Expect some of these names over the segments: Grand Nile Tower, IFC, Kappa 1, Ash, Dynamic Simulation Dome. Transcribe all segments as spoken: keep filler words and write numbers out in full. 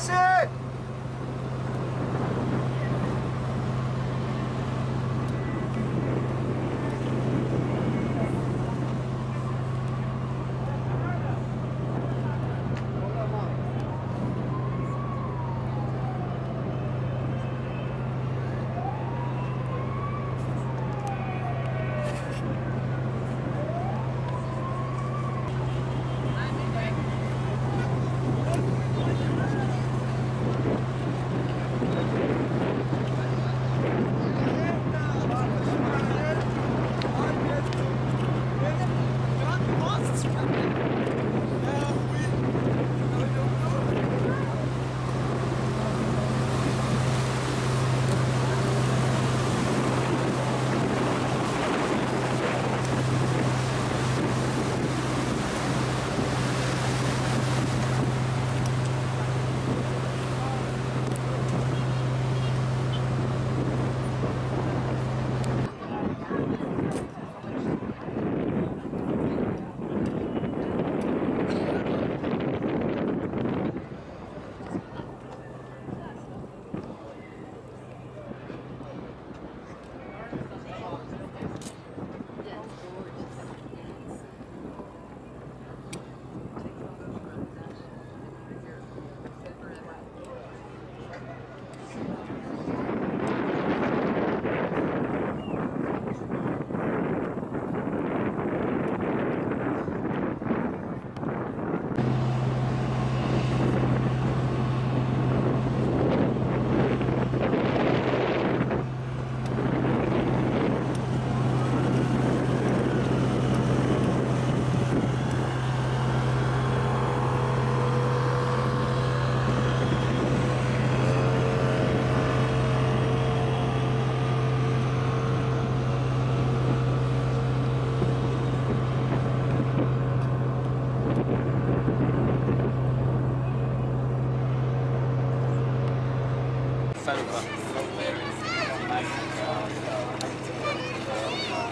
先。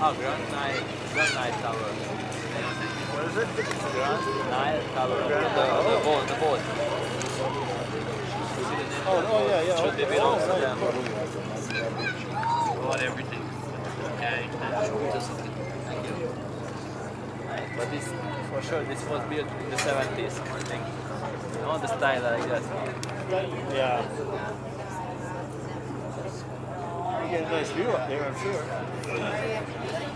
Oh, Grand Nile, Grand Nile Tower. What is it? Grand Nile Tower. Grand the, Nile. The, the boat, the boat. Oh, oh yeah, yeah. Should okay. They be oh, right. Yeah. Got everything. Okay. Just, thank you. Right. But this, for sure, this was built in the seventies. I think. You know the style like that. Yeah. You get a nice view up there, I'm sure. Yeah.